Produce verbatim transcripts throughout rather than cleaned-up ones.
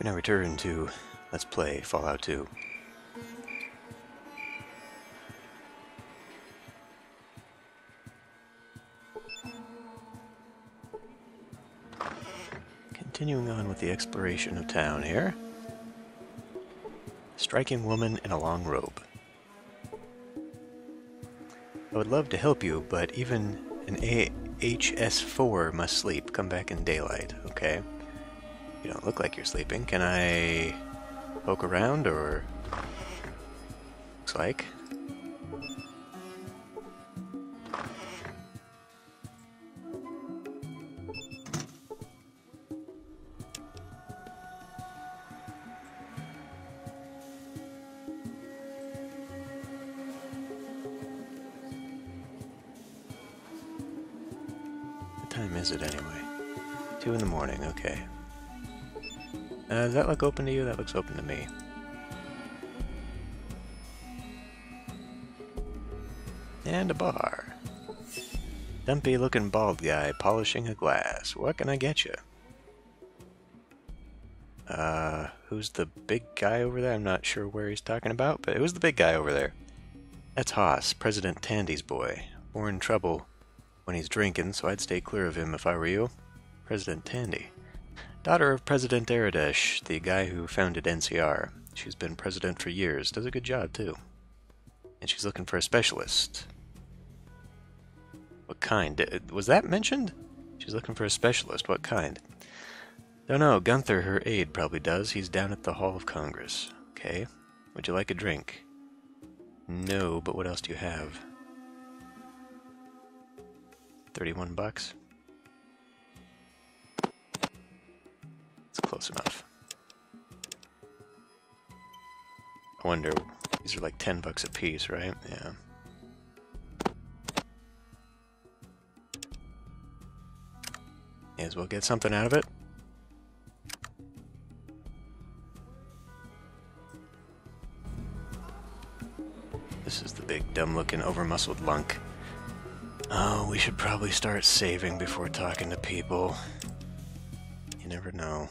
We now return to Let's Play Fallout two. Continuing on with the exploration of town here. Striking woman in a long robe. I would love to help you, but even an A H S four must sleep. Come back in daylight, okay? You don't look like you're sleeping. Can I poke around, or... looks like. What time is it, anyway? Two in the morning, okay. Uh, does that look open to you? That looks open to me. And a bar. Dumpy looking bald guy polishing a glass. What can I get you? Uh, who's the big guy over there? I'm not sure where he's talking about, but who's the big guy over there? That's Haas, President Tandy's boy. More in trouble when he's drinking, so I'd stay clear of him if I were you. President Tandy. Daughter of President Aradesh, the guy who founded N C R. She's been president for years, does a good job too. And she's looking for a specialist. What kind? Was that mentioned? She's looking for a specialist, what kind? Don't know, Gunther, her aide, probably does. He's down at the Hall of Congress. Okay, would you like a drink? No, but what else do you have? thirty-one bucks? Close enough. I wonder, these are like ten bucks a piece, right? Yeah. May as well get something out of it. This is the big, dumb-looking, over-muscled lunk. Oh, we should probably start saving before talking to people. You never know.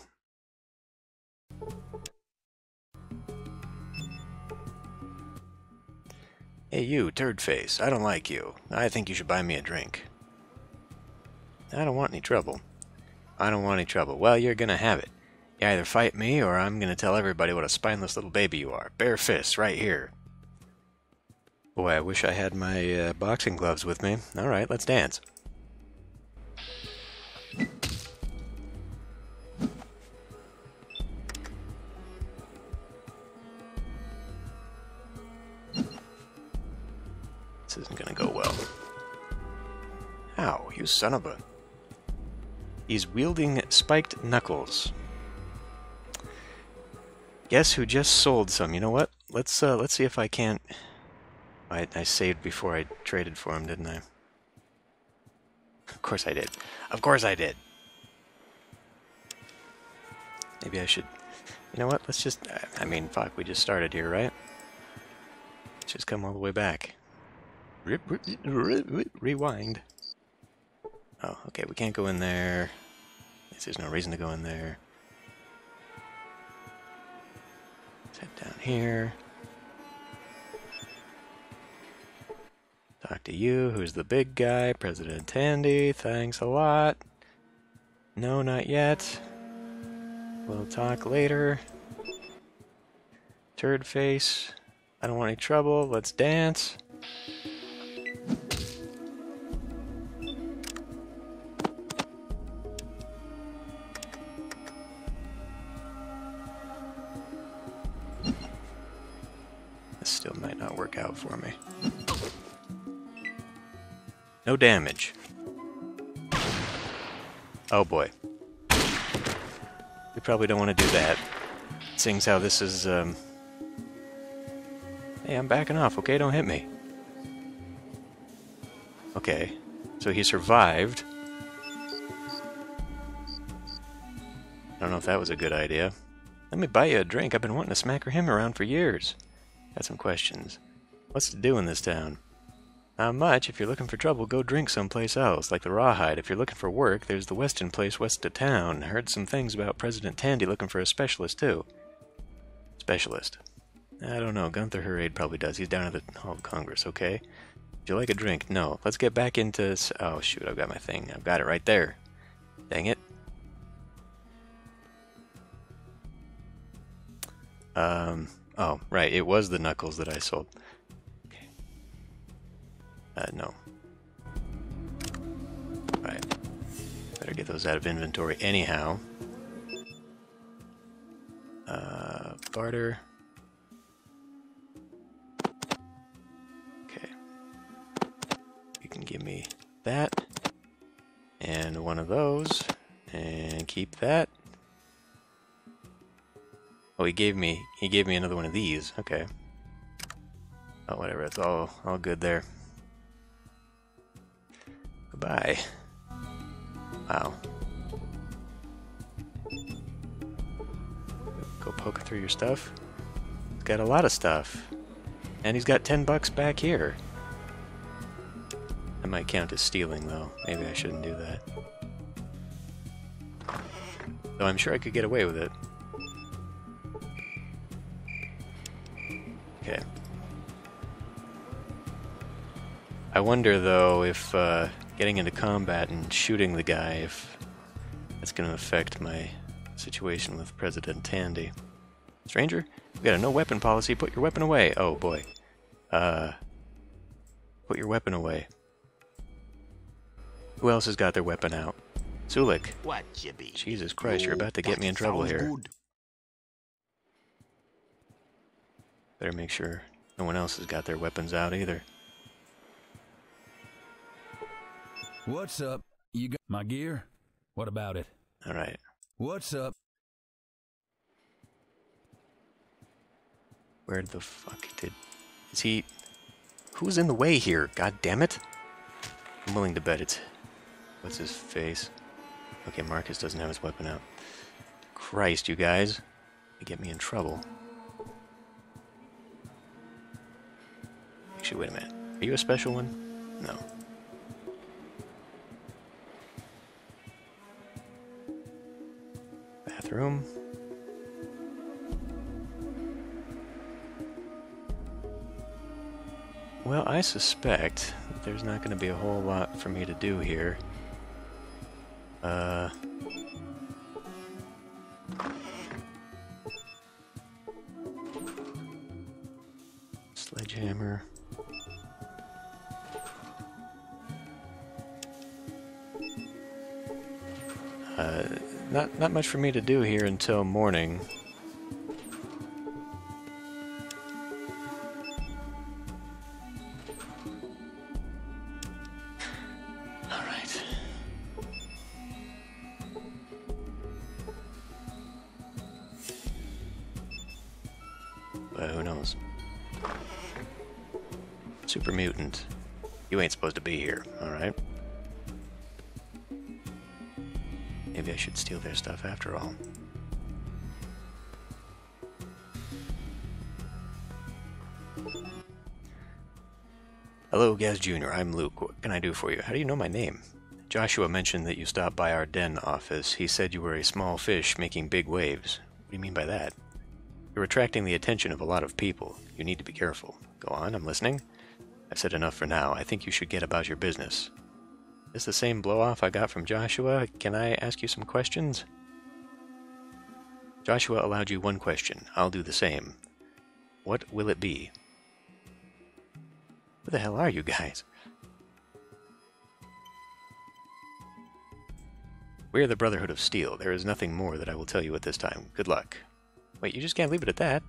Hey you, turd face, I don't like you. I think you should buy me a drink. I don't want any trouble. I don't want any trouble. Well, you're gonna have it. You either fight me, or I'm gonna tell everybody what a spineless little baby you are. Bare fists, right here. Boy, I wish I had my uh, boxing gloves with me. Alright, let's dance. Isn't gonna go well. Ow, you son of a... He's wielding spiked knuckles. Guess who just sold some? You know what? Let's uh, let's see if I can't... I, I saved before I traded for him, didn't I? Of course I did. Of course I did! Maybe I should... You know what? Let's just... I mean, fuck, we just started here, right? Let's just come all the way back. Rewind. Oh, okay, we can't go in there. There's no reason to go in there. Let's head down here. Talk to you. Who's the big guy? President Tandy. Thanks a lot. No, not yet. We'll talk later. Turd face. I don't want any trouble. Let's dance. Still might not work out for me. No damage. Oh boy. We probably don't want to do that. Seeing as how this is, um... hey, I'm backing off, okay? Don't hit me. Okay. So he survived. I don't know if that was a good idea. Let me buy you a drink. I've been wanting to smacker him around for years. Got some questions. What's to do in this town? Not much. If you're looking for trouble, go drink someplace else, like the Rawhide. If you're looking for work, there's the Westin place west of town. Heard some things about President Tandy looking for a specialist, too. Specialist. I don't know. Gunther Hurade probably does. He's down at the Hall of Congress, okay? Would you like a drink? No. Let's get back into... Oh, shoot. I've got my thing. I've got it right there. Dang it. Um... Oh, right, it was the knuckles that I sold. Okay. Uh, no. Alright. Better get those out of inventory anyhow. Uh, barter. Okay. You can give me that. And one of those. And keep that. Oh, he gave me he gave me another one of these. Okay. Oh, whatever. It's all all good there. Goodbye. Wow. Go poking through your stuff. He's got a lot of stuff, and he's got ten bucks back here. That might count as stealing, though. Maybe I shouldn't do that. Though I'm sure I could get away with it. Okay. I wonder, though, if uh, getting into combat and shooting the guy, if that's going to affect my situation with President Tandy. Stranger, we got a no-weapon policy. Put your weapon away. Oh, boy. Uh, put your weapon away. Who else has got their weapon out? Sulik. What you be? Jesus Christ, you're about to get me in trouble here. Good. Better make sure no one else has got their weapons out either. What's up? You got my gear? What about it? All right. What's up? Where the fuck did... Is he... Who's in the way here? God damn it! I'm willing to bet it's... What's his face? Okay, Marcus doesn't have his weapon out. Christ, you guys. You get me in trouble. Actually, wait a minute. Are you a special one? No. Bathroom. Well, I suspect that there's not going to be a whole lot for me to do here. Uh... Sledgehammer... Uh, not, not much for me to do here until morning. All right. But who knows? Super mutant. You ain't supposed to be here, all right? Maybe I should steal their stuff after all. Hello, Gaz Junior I'm Luke. What can I do for you? How do you know my name? Joshua mentioned that you stopped by our den office. He said you were a small fish making big waves. What do you mean by that? You're attracting the attention of a lot of people. You need to be careful. Go on, I'm listening. I've said enough for now. I think you should get about your business. Is this the same blow-off I got from Joshua? Can I ask you some questions? Joshua allowed you one question. I'll do the same. What will it be? Who the hell are you guys? We're the Brotherhood of Steel. There is nothing more that I will tell you at this time. Good luck. Wait, you just can't leave it at that.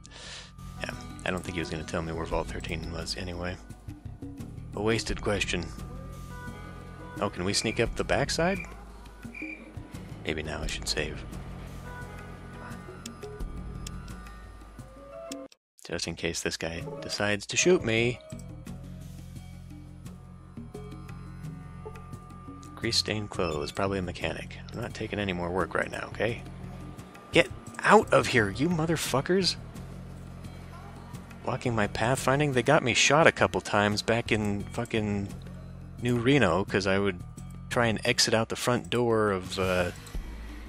Yeah, I don't think he was going to tell me where Vault thirteen was anyway. A wasted question. Oh, can we sneak up the backside? Maybe now I should save. Just in case this guy decides to shoot me. Grease-stained clothes, probably a mechanic. I'm not taking any more work right now, okay? Get out of here, you motherfuckers! blocking my pathfinding. They got me shot a couple times back in fucking New Reno because I would try and exit out the front door of uh,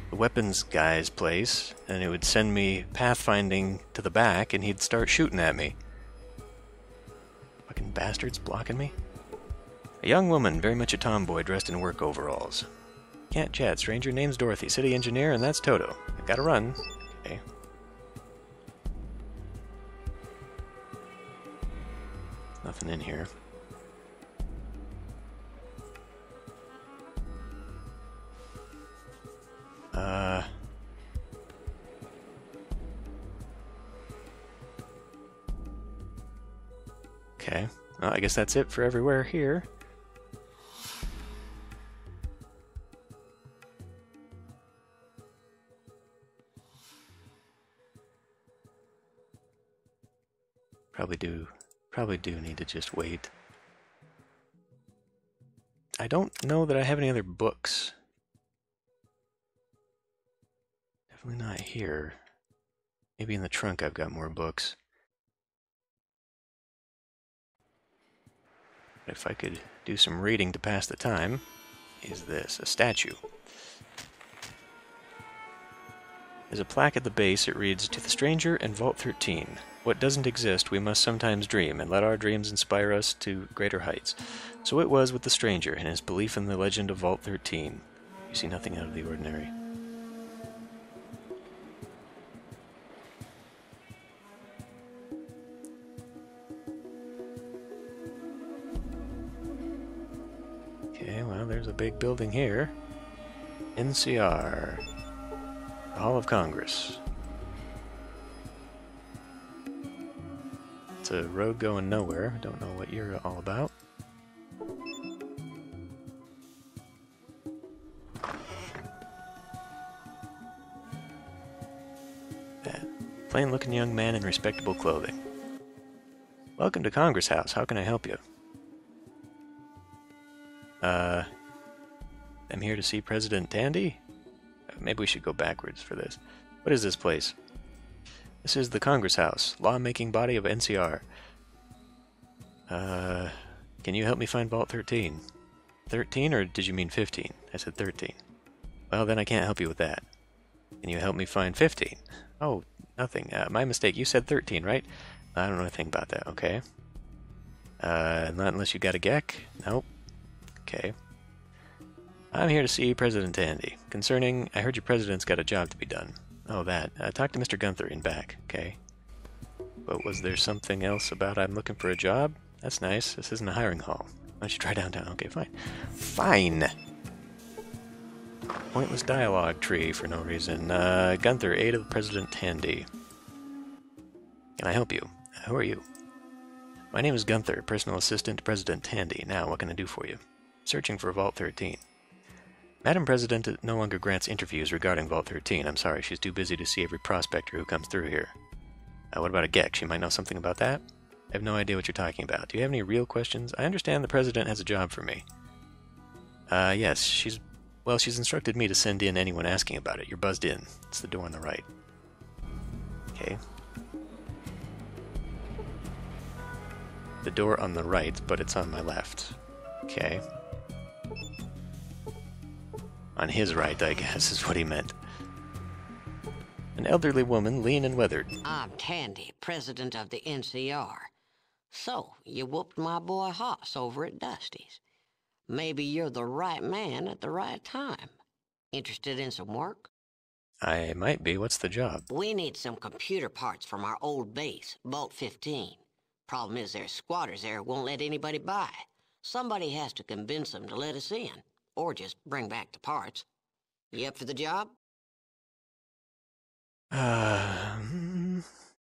the weapons guy's place, and it would send me pathfinding to the back, and he'd start shooting at me. Fucking bastards blocking me. A young woman, very much a tomboy, dressed in work overalls. Can't chat, stranger. Name's Dorothy, city engineer, and that's Toto. I've got to run. Okay. Nothing in here. Uh... Okay. Well, I guess that's it for everywhere here. Probably do... Probably do need to just wait. I don't know that I have any other books. Definitely not here. Maybe in the trunk I've got more books. But if I could do some reading to pass the time, is this a statue? There's a plaque at the base. It reads, "To the stranger and Vault thirteen. What doesn't exist, we must sometimes dream, and let our dreams inspire us to greater heights." So it was with the stranger and his belief in the legend of Vault thirteen. You see nothing out of the ordinary. Okay, well, there's a big building here. N C R. The Hall of Congress. It's a road going nowhere. Don't know what you're all about. That plain-looking young man in respectable clothing. Welcome to Congress House. How can I help you? Uh, I'm here to see President Tandy. Maybe we should go backwards for this. What is this place? This is the Congress House, lawmaking body of N C R. Uh, can you help me find Vault thirteen? thirteen or did you mean fifteen? I said thirteen. Well, then I can't help you with that. Can you help me find fifteen? Oh, nothing. Uh, my mistake. You said thirteen, right? I don't know anything about that. Okay. Uh, not unless you got a GECK? Nope. Okay. I'm here to see President Tandy. Concerning, I heard your president's got a job to be done. Oh, that. Uh, talk to Mister Gunther in back, okay? But was there something else about I'm looking for a job? That's nice. This isn't a hiring hall. Why don't you try downtown? Okay, fine. Fine! Pointless dialogue tree for no reason. Uh, Gunther, aide of President Tandy. Can I help you? Who are you? My name is Gunther, personal assistant to President Tandy. Now, what can I do for you? Searching for Vault thirteen. Madam President no longer grants interviews regarding Vault thirteen. I'm sorry, she's too busy to see every prospector who comes through here. Uh, what about a GECK? She might know something about that? I have no idea what you're talking about. Do you have any real questions? I understand the President has a job for me. Uh, yes, she's... Well, she's instructed me to send in anyone asking about it. You're buzzed in. It's the door on the right. Okay. The door on the right, but it's on my left. Okay. On his right, I guess, is what he meant. An elderly woman, lean and weathered. I'm Tandy, president of the N C R. So, you whooped my boy Haas over at Dusty's. Maybe you're the right man at the right time. Interested in some work? I might be. What's the job? We need some computer parts from our old base, Vault fifteen. Problem is there's squatters there who won't let anybody buy. Somebody has to convince them to let us in. Or just bring back the parts. You up for the job? Uh,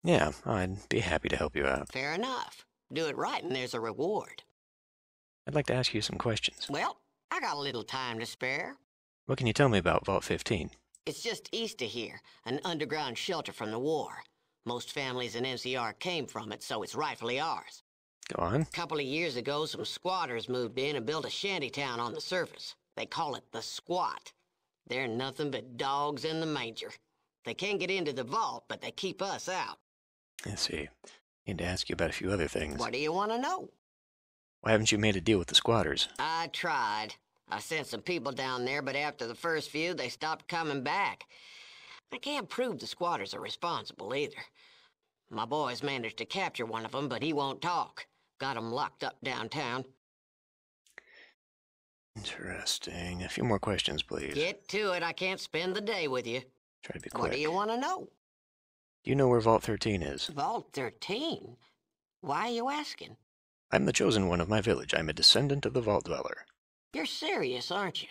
yeah, I'd be happy to help you out. Fair enough. Do it right and there's a reward. I'd like to ask you some questions. Well, I got a little time to spare. What can you tell me about Vault fifteen? It's just east of here, an underground shelter from the war. Most families in N C R came from it, so it's rightfully ours. Go on. A couple of years ago, some squatters moved in and built a shanty town on the surface. They call it the squat. They're nothing but dogs in the manger. They can't get into the vault, but they keep us out. I see. Need to ask you about a few other things. What do you want to know? Why haven't you made a deal with the squatters? I tried. I sent some people down there, but after the first few, they stopped coming back. I can't prove the squatters are responsible either. My boys managed to capture one of them, but he won't talk. Got him locked up downtown. Interesting. A few more questions, please. Get to it. I can't spend the day with you. Try to be quick. What do you want to know? Do you know where Vault thirteen is? Vault thirteen? Why are you asking? I'm the chosen one of my village. I'm a descendant of the Vault Dweller. You're serious, aren't you?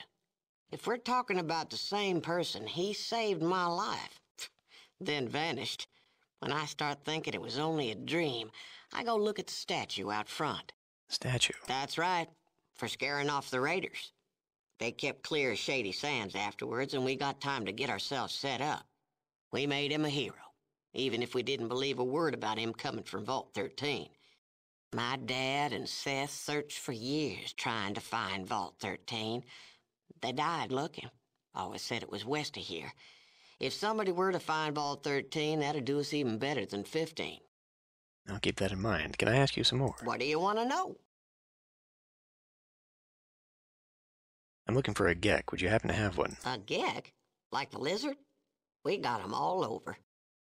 If we're talking about the same person, he saved my life, then vanished. When I start thinking it was only a dream, I go look at the statue out front. Statue? That's right, for scaring off the raiders. They kept clear of Shady Sands afterwards, and we got time to get ourselves set up. We made him a hero, even if we didn't believe a word about him coming from Vault thirteen. My dad and Seth searched for years trying to find Vault thirteen. They died looking. Always said it was west of here. If somebody were to find Vault thirteen, that'd do us even better than fifteen. I'll keep that in mind. Can I ask you some more? What do you want to know? I'm looking for a geck. Would you happen to have one? A geck? Like the lizard? We got them all over.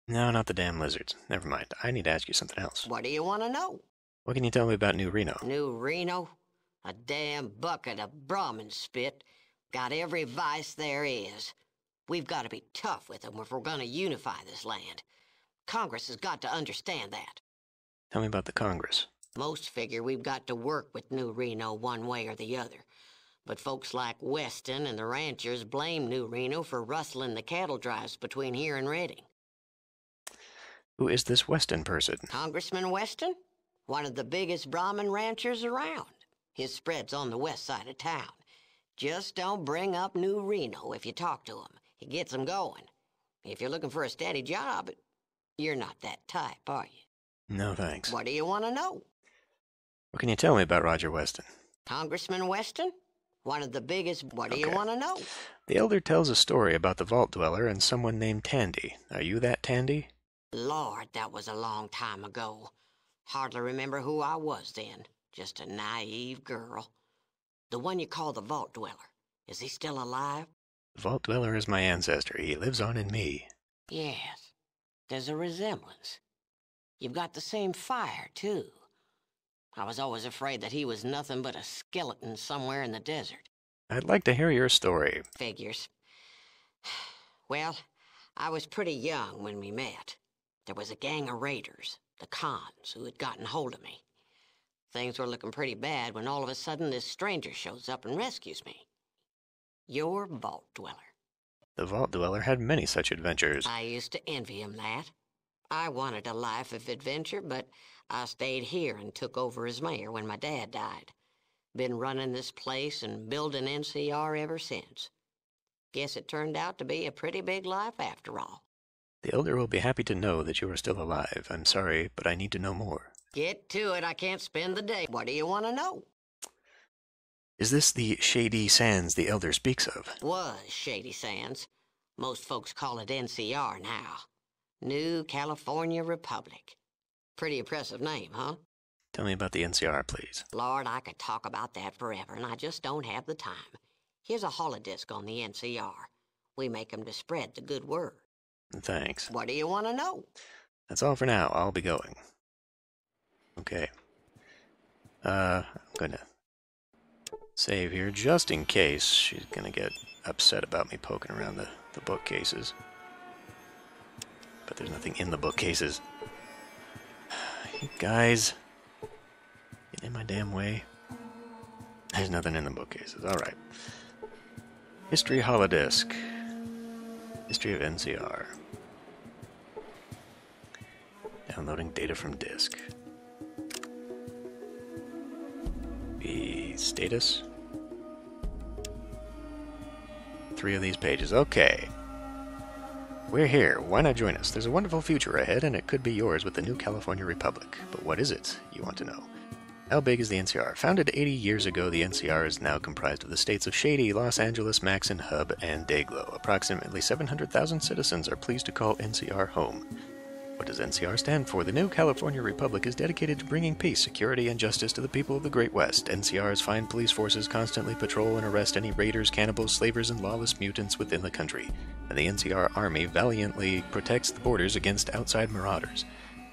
No, not the damn lizards. Never mind. I need to ask you something else. What do you want to know? What can you tell me about New Reno? New Reno? A damn bucket of Brahmin spit. Got every vice there is. We've got to be tough with them if we're going to unify this land. Congress has got to understand that. Tell me about the Congress. Most figure we've got to work with New Reno one way or the other. But folks like Westin and the ranchers blame New Reno for rustling the cattle drives between here and Redding. Who is this Westin person? Congressman Westin? One of the biggest Brahmin ranchers around. His spread's on the west side of town. Just don't bring up New Reno if you talk to him. He gets them going. If you're looking for a steady job, you're not that type, are you? No, thanks. What do you want to know? What can you tell me about Roger Westin? Congressman Westin? One of the biggest... What okay. do you want to know? The elder tells a story about the Vault Dweller and someone named Tandy. Are you that Tandy? Lord, that was a long time ago. Hardly remember who I was then. Just a naive girl. The one you call the Vault Dweller. Is he still alive? The Vault Dweller is my ancestor. He lives on in me. Yes. There's a resemblance. You've got the same fire, too. I was always afraid that he was nothing but a skeleton somewhere in the desert. I'd like to hear your story. Figures. Well, I was pretty young when we met. There was a gang of raiders, the Khans, who had gotten hold of me. Things were looking pretty bad when all of a sudden this stranger shows up and rescues me. Your Vault Dweller. The Vault Dweller had many such adventures. I used to envy him that. I wanted a life of adventure, but I stayed here and took over as mayor when my dad died. Been running this place and building N C R ever since. Guess it turned out to be a pretty big life after all. The elder will be happy to know that you are still alive. I'm sorry, but I need to know more. Get to it. I can't spend the day. What do you want to know? Is this the Shady Sands the elder speaks of? Was Shady Sands. Most folks call it N C R now. New California Republic. Pretty impressive name, huh? Tell me about the N C R, please. Lord, I could talk about that forever, and I just don't have the time. Here's a holodisc on the N C R. We make 'em to spread the good word. Thanks. What do you want to know? That's all for now. I'll be going. Okay. Uh, I'm gonna save here just in case she's gonna get upset about me poking around the, the bookcases. But there's nothing in the bookcases. You guys, get in my damn way. There's nothing in the bookcases. Alright. History holodisc. History of N C R. Downloading data from disk. The status. Three of these pages. Okay. We're here. Why not join us? There's a wonderful future ahead, and it could be yours with the New California Republic. But what is it, you want to know? How big is the N C R? Founded eighty years ago, the N C R is now comprised of the states of Shady, Los Angeles, Maxon, Hub, and Dayglow. Approximately seven hundred thousand citizens are pleased to call N C R home. What does N C R stand for? The New California Republic is dedicated to bringing peace, security, and justice to the people of the Great West. N C R's fine police forces constantly patrol and arrest any raiders, cannibals, slavers, and lawless mutants within the country. And the N C R Army valiantly protects the borders against outside marauders.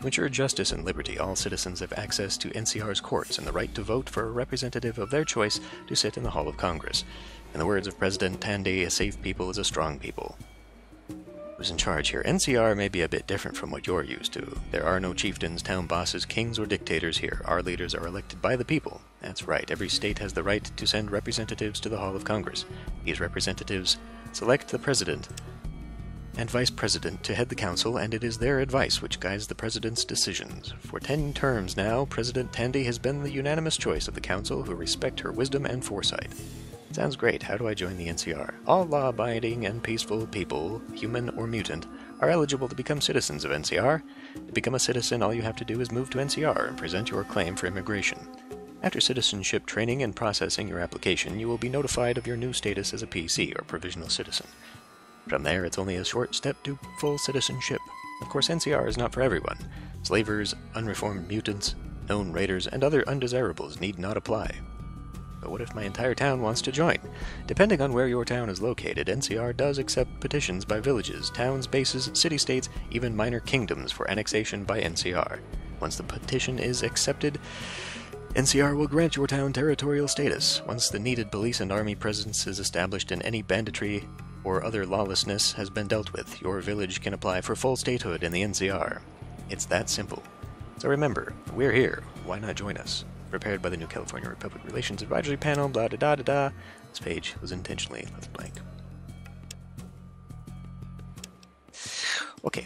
To ensure justice and liberty, all citizens have access to N C R's courts and the right to vote for a representative of their choice to sit in the Hall of Congress. In the words of President Tandy, a safe people is a strong people. Who's in charge here? N C R may be a bit different from what you're used to. There are no chieftains, town bosses, kings, or dictators here. Our leaders are elected by the people. That's right, every state has the right to send representatives to the Hall of Congress. These representatives select the president and vice president to head the council, and it is their advice which guides the president's decisions. For ten terms now, President Tandy has been the unanimous choice of the council, who respect her wisdom and foresight. Sounds great. How do I join the N C R? All law-abiding and peaceful people, human or mutant, are eligible to become citizens of N C R. To become a citizen, all you have to do is move to N C R and present your claim for immigration. After citizenship training and processing your application, you will be notified of your new status as a P C, or provisional citizen. From there, it's only a short step to full citizenship. Of course, N C R is not for everyone. Slavers, unreformed mutants, known raiders, and other undesirables need not apply. But what if my entire town wants to join? Depending on where your town is located, N C R does accept petitions by villages, towns, bases, city-states, even minor kingdoms for annexation by N C R. Once the petition is accepted, N C R will grant your town territorial status. Once the needed police and army presence is established and any banditry or other lawlessness has been dealt with, your village can apply for full statehood in the N C R. It's that simple. So remember, we're here, why not join us? Prepared by the New California Republic Relations Advisory Panel, blah da da da da. This page was intentionally left blank. Okay.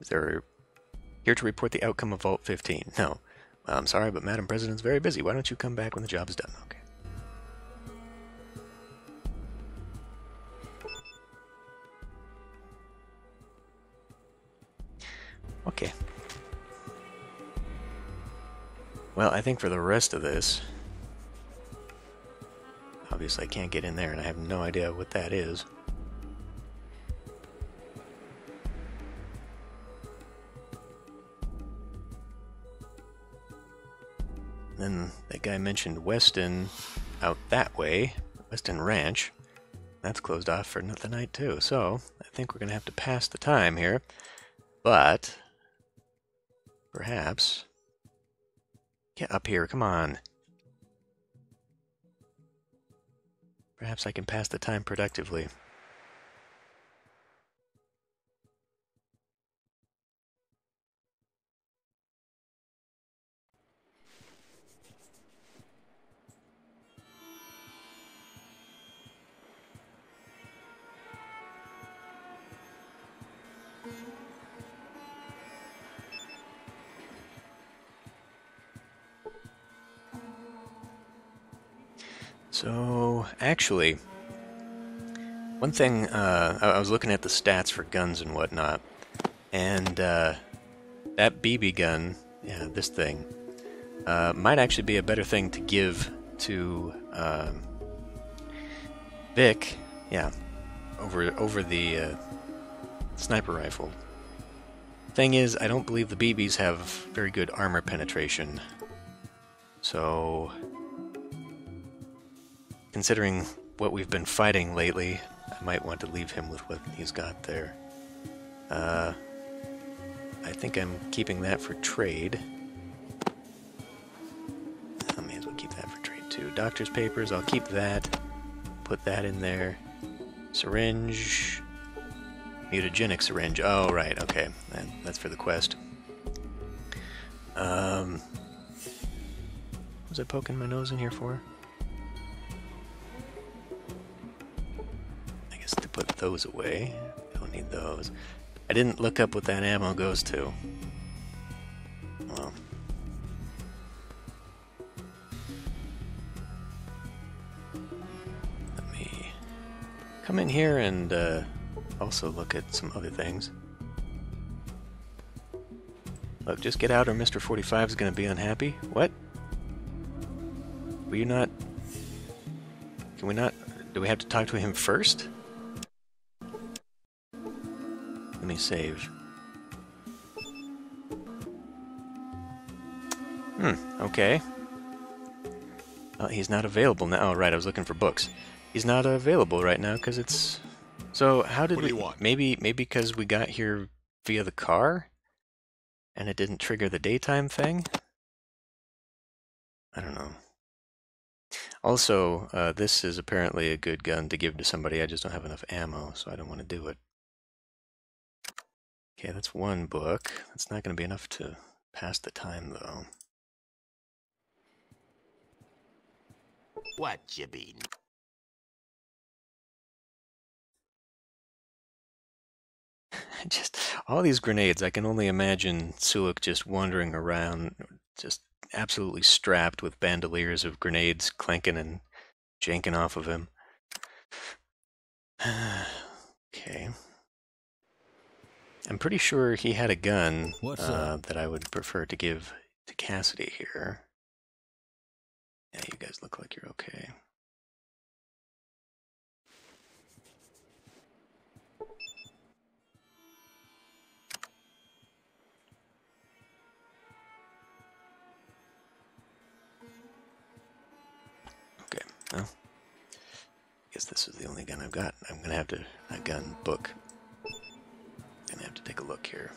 Is there... here to report the outcome of Vault fifteen? No. I'm sorry, but Madam President's very busy. Why don't you come back when the job is done? Okay. Okay. Well, I think for the rest of this... obviously I can't get in there, and I have no idea what that is. Then that guy mentioned Westin out that way, Westin Ranch. That's closed off for the night too, so I think we're going to have to pass the time here. But perhaps get up here, come on. Perhaps I can pass the time productively. So, actually, one thing, uh, I was looking at the stats for guns and whatnot, and uh, that B B gun, yeah, this thing, uh, might actually be a better thing to give to um, Vic, yeah, over, over the uh, sniper rifle. Thing is, I don't believe the B Bs have very good armor penetration, so... considering what we've been fighting lately, I might want to leave him with what he's got there. Uh, I think I'm keeping that for trade. I may as well keep that for trade too. Doctor's papers, I'll keep that. Put that in there. Syringe. Mutagenic syringe. Oh, right, okay. That, that's for the quest. Um, was I poking my nose in here for? Put those away. Don't need those. I didn't look up what that ammo goes to. Well. Let me come in here and uh, also look at some other things. Look, just get out or Mister forty-five is going to be unhappy. What? Were you not... can we not... do we have to talk to him first? me save. Hmm, okay. Uh, he's not available now. Oh, right, I was looking for books. He's not available right now because it's... So, how did what we... Do you want? Maybe, maybe because we got here via the car? And it didn't trigger the daytime thing? I don't know. Also, uh, this is apparently a good gun to give to somebody. I just don't have enough ammo, so I don't want to do it. Okay, that's one book. That's not going to be enough to pass the time, though. What you mean? Just all these grenades. I can only imagine Sulik just wandering around, just absolutely strapped with bandoliers of grenades clanking and janking off of him. Okay. I'm pretty sure he had a gun uh, that I would prefer to give to Cassidy here. Yeah, you guys look like you're okay. No. I guess this is the only gun I've got. I'm going to have to... A gun book. I'm going to have to take a look here.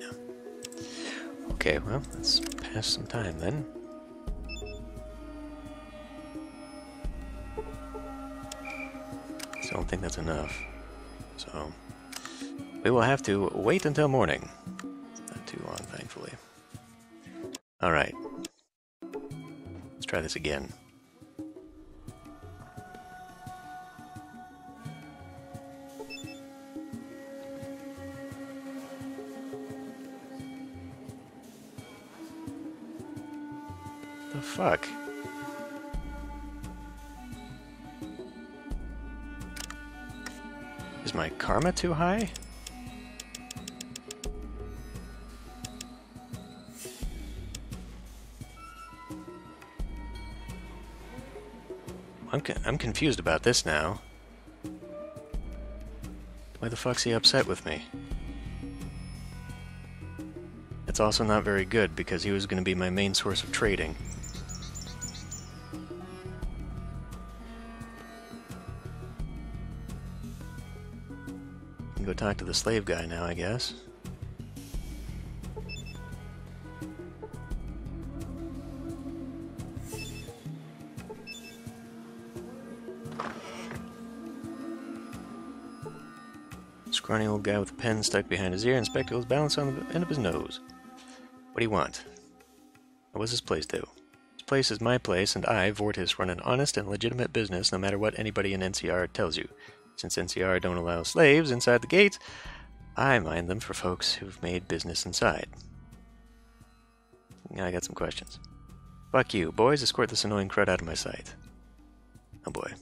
No. Okay, well, let's pass some time then. I don't think that's enough. So... We will have to wait until morning. It's not too long, thankfully. Alright. Let's try this again. The fuck? Is my karma too high? I'm, con I'm confused about this now. Why the fuck's he upset with me? It's also not very good because he was going to be my main source of trading. I can go talk to the slave guy now, I guess. Scrawny old guy with a pen stuck behind his ear and spectacles balanced on the end of his nose. What do you want? What does this place do? This place is my place, and I, Vortis, run an honest and legitimate business no matter what anybody in N C R tells you. Since N C R don't allow slaves inside the gates, I mind them for folks who've made business inside. Now I got some questions. Fuck you. Boys, escort this annoying crud out of my sight. Oh boy.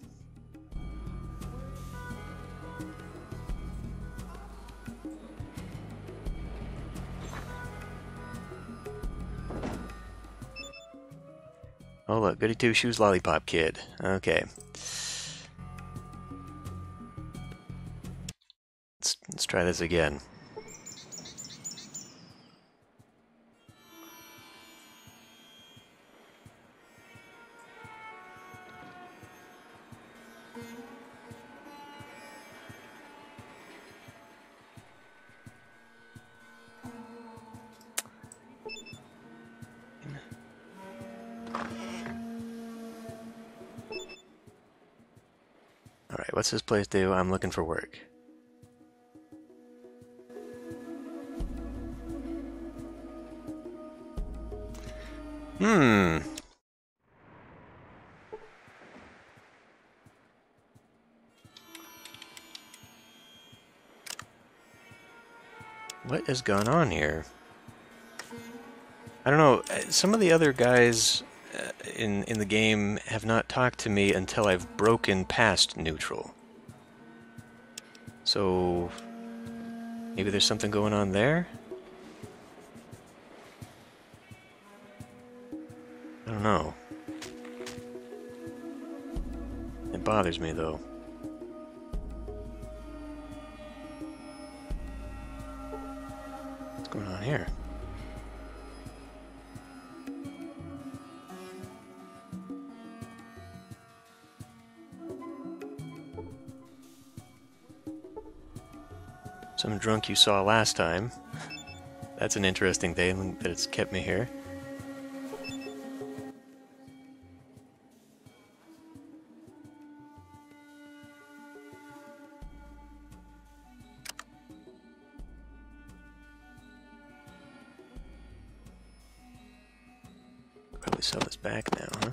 Oh look, goody two shoes lollipop kid. Okay. Let's, let's try this again. What's this place do? I'm looking for work. Hmm. What has gone on here? I don't know. Some of the other guys... In, in the game have not talked to me until I've broken past neutral. So maybe there's something going on there? I I don't know. It bothers me, though. What's going on here? Some drunk you saw last time. That's an interesting thing that it's kept me here. Probably sell this back now, huh?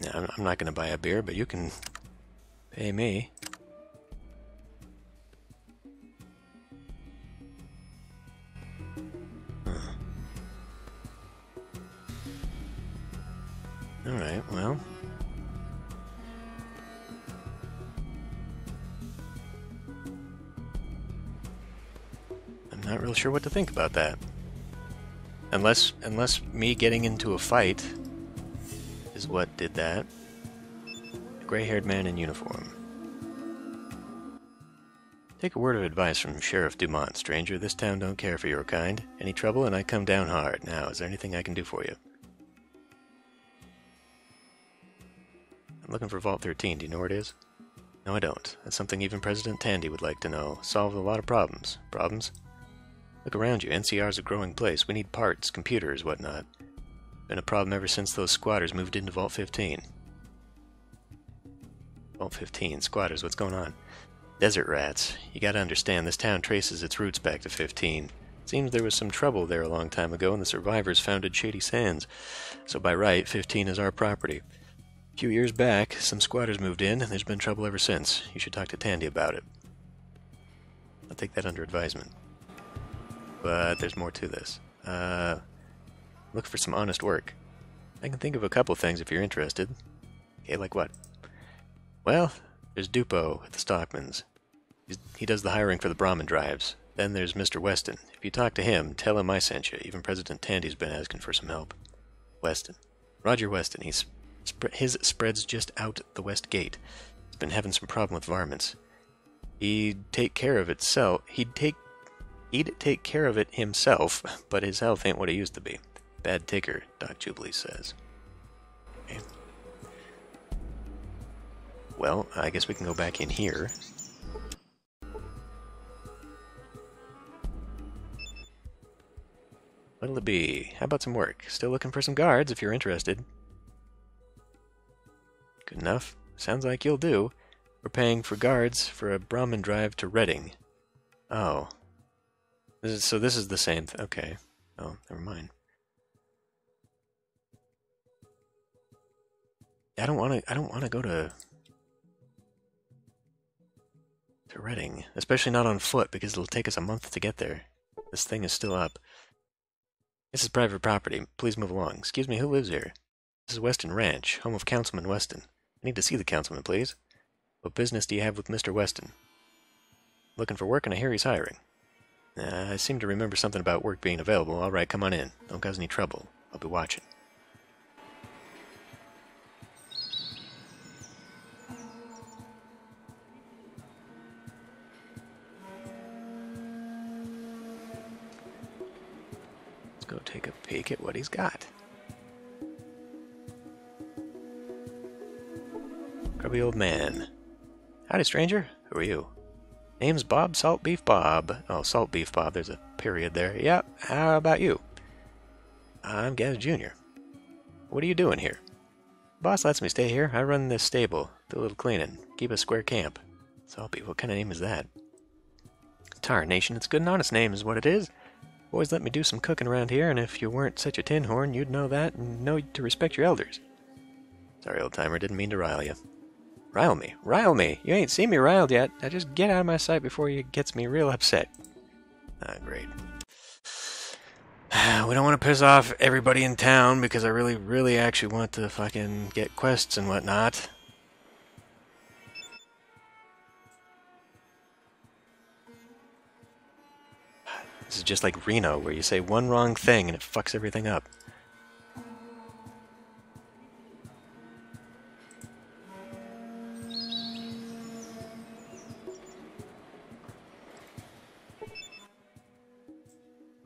No, I'm not going to buy a beer, but you can pay me. Huh. All right, well. I'm not real sure what to think about that. Unless, unless me getting into a fight is what did that. A gray-haired man in uniform. Take a word of advice from Sheriff Dumont, stranger. This town don't care for your kind. Any trouble and I come down hard. Now, is there anything I can do for you? I'm looking for Vault thirteen. Do you know where it is? No, I don't. That's something even President Tandy would like to know. Solved a lot of problems. Problems? Look around you. N C R's a growing place. We need parts, computers, whatnot. Been a problem ever since those squatters moved into Vault fifteen. Vault fifteen, squatters, what's going on? Desert rats. You gotta understand, this town traces its roots back to fifteen. It seems there was some trouble there a long time ago, and the survivors founded Shady Sands. So by right, fifteen is our property. A few years back, some squatters moved in, and there's been trouble ever since. You should talk to Tandy about it. I'll take that under advisement. But there's more to this. Uh... Look for some honest work. I can think of a couple things if you're interested. Okay, like what? Well, there's Dupo at the Stockman's. He's, he does the hiring for the Brahmin drives. Then there's Mister Westin. If you talk to him, tell him I sent you. Even President Tandy's been asking for some help. Westin. Roger Westin. He's sp his spread's just out the west gate. He's been having some problem with varmints. He'd take care of itself. He'd take, he'd take care of it himself, but his health ain't what he used to be. Bad ticker, Doc Jubilee says. Okay. Well, I guess we can go back in here. What'll it be? How about some work? Still looking for some guards if you're interested. Good enough. Sounds like you'll do. We're paying for guards for a Brahmin drive to Redding. Oh. This is, so this is the same th- okay. Oh, never mind. I don't want to. I don't want to go to to Redding, especially not on foot, because it'll take us a month to get there. This thing is still up. This is private property. Please move along. Excuse me, who lives here? This is Westin Ranch, home of Councilman Westin. I need to see the councilman, please. What business do you have with Mister Westin? Looking for work, and I hear he's hiring. Uh, I seem to remember something about work being available. All right, come on in. Don't cause any trouble. I'll be watching. Go take a peek at what he's got. Grubby old man. Howdy, stranger. Who are you? Name's Bob Salt Beef Bob. Oh, Salt Beef Bob. There's a period there. Yep. Yeah, how about you? I'm Gaz Junior What are you doing here? Boss lets me stay here. I run this stable. Do a little cleaning. Keep a square camp. Salt Beef. What kind of name is that? Tarnation. It's a good and honest name is what it is. Always let me do some cooking around here, and if you weren't such a tin horn, you'd know that and know to respect your elders. Sorry, old-timer, didn't mean to rile you. Rile me? Rile me? You ain't seen me riled yet. Now just get out of my sight before you gets me real upset. Ah, great. We don't want to piss off everybody in town, because I really, really actually want to fucking get quests and whatnot. This is just like Reno, where you say one wrong thing and it fucks everything up.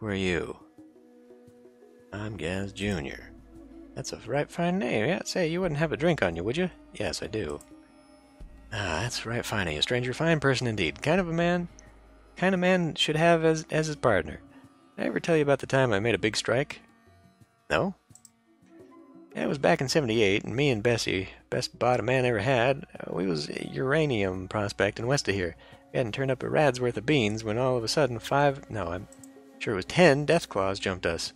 Who are you? I'm Gaz Junior That's a right fine name. Yeah, say, you wouldn't have a drink on you, would you? Yes, I do. Ah, that's right fine. A stranger, fine person indeed. Kind of a man, kind of man should have as as his partner. Did I ever tell you about the time I made a big strike? No? Yeah, it was back in seventy-eight, and me and Bessie, best bought a man ever had. Uh, we was uranium prospecting west of here. We hadn't turned up a rad's worth of beans when all of a sudden five, no, I'm sure it was ten death claws jumped us.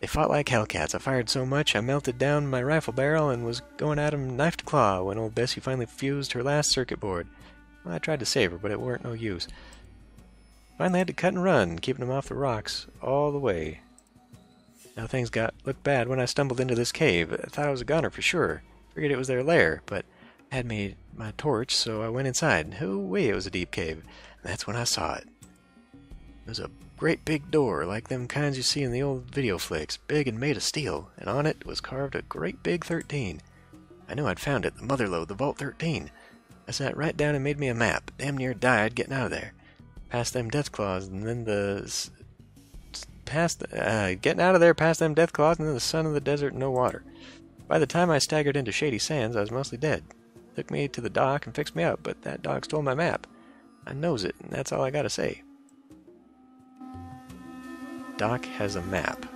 They fought like hellcats. I fired so much I melted down my rifle barrel and was going at 'em knife to claw when old Bessie finally fused her last circuit board. Well, I tried to save her, but it weren't no use. Finally had to cut and run, keeping 'em off the rocks all the way. Now things got looked bad when I stumbled into this cave. I thought I was a goner for sure. Figured it was their lair, but I had me my torch, so I went inside. Hoo-wee, it was a deep cave. And that's when I saw it. It was a great big door, like them kinds you see in the old video flicks, big and made of steel, and on it was carved a great big thirteen. I knew I'd found it, the motherlode, the Vault thirteen. I sat right down and made me a map, damn near died getting out of there. Past them death claws, and then the... Past... Uh, getting out of there past them death claws, and then the sun of the desert and no water. By the time I staggered into Shady Sands, I was mostly dead. Took me to the dock and fixed me up, but that dog stole my map. I knows it, and that's all I gotta say. Doc has a map.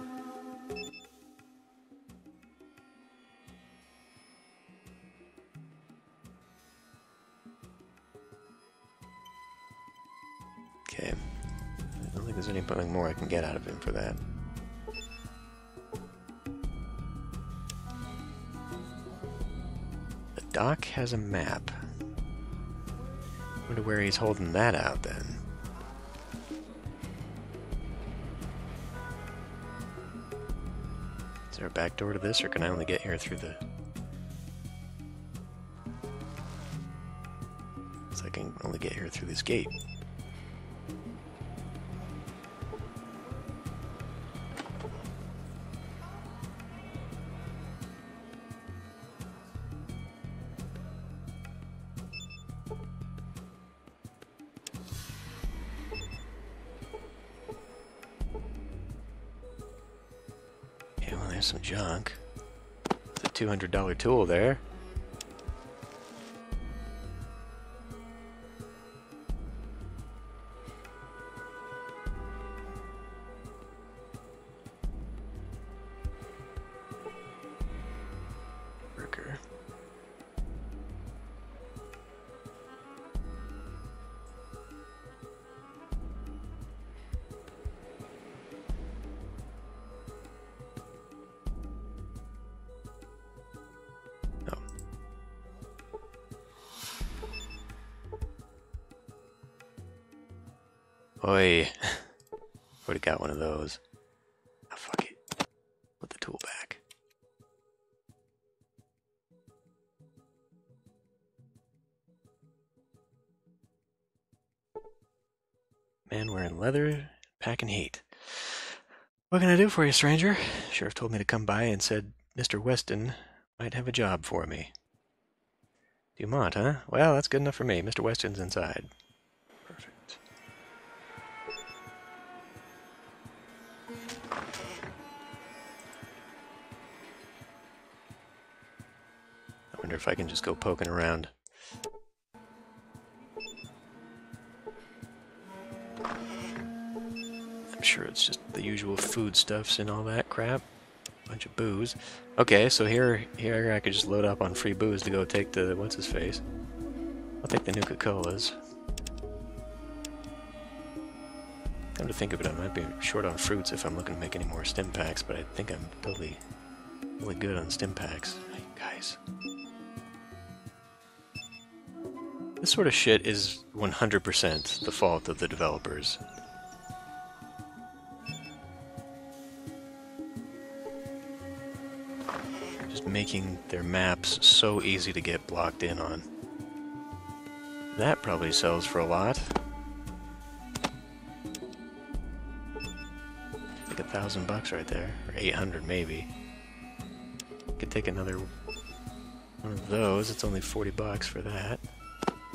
Okay. I don't think there's anything more I can get out of him for that. The Doc has a map. I wonder where he's holding that out then. Is there a back door to this, or can I only get here through the... So I can only get here through this gate. Some junk. It's a two hundred dollar tool there. Worker. Oi. Would've got one of those. Oh, fuck it. Put the tool back. Man wearing leather, packing heat. What can I do for you, stranger? Sheriff told me to come by and said Mister Westin might have a job for me. Dumont, huh? Well, that's good enough for me. Mister Westin's inside. If I can just go poking around. I'm sure it's just the usual foodstuffs and all that crap. Bunch of booze. Okay, so here here I could just load up on free booze to go take the what's-his-face. I'll take the Nuka-Colas. Come to think of it, I might be short on fruits if I'm looking to make any more stim packs, but I think I'm totally, totally good on stim packs. Hey, guys. This sort of shit is one hundred percent the fault of the developers. Just making their maps so easy to get blocked in on. That probably sells for a lot. a thousand bucks right there, or eight hundred maybe. Could take another one of those. It's only forty bucks for that.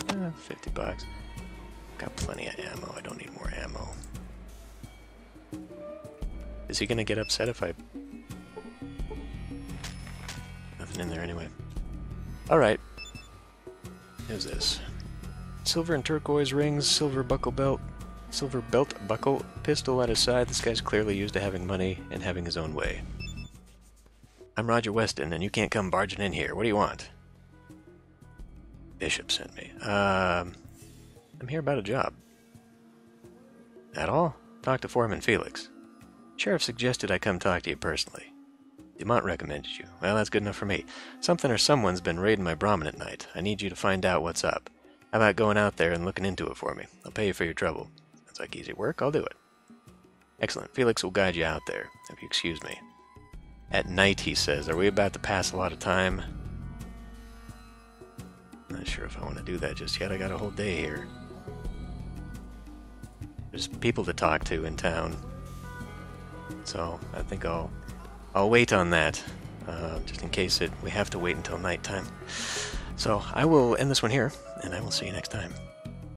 Uh, fifty bucks. Got plenty of ammo. I don't need more ammo. Is he gonna get upset if I... Nothing in there anyway. Alright. Who's this? Silver and turquoise rings, silver buckle belt, silver belt buckle, pistol at his side. This guy's clearly used to having money and having his own way. I'm Roger Westin, and you can't come barging in here. What do you want? Bishop sent me. Um... I'm here about a job. At all? Talk to Foreman Felix. Sheriff suggested I come talk to you personally. Dumont recommended you. Well, that's good enough for me. Something or someone's been raiding my Brahmin at night. I need you to find out what's up. How about going out there and looking into it for me? I'll pay you for your trouble. That's like easy work. I'll do it. Excellent. Felix will guide you out there, if you excuse me. At night, he says. Are we about to pass a lot of time? I'm not sure if I want to do that just yet. I got a whole day here. There's people to talk to in town. So I think I'll I'll wait on that, uh, just in case it we have to wait until nighttime. So I will end this one here, and I will see you next time.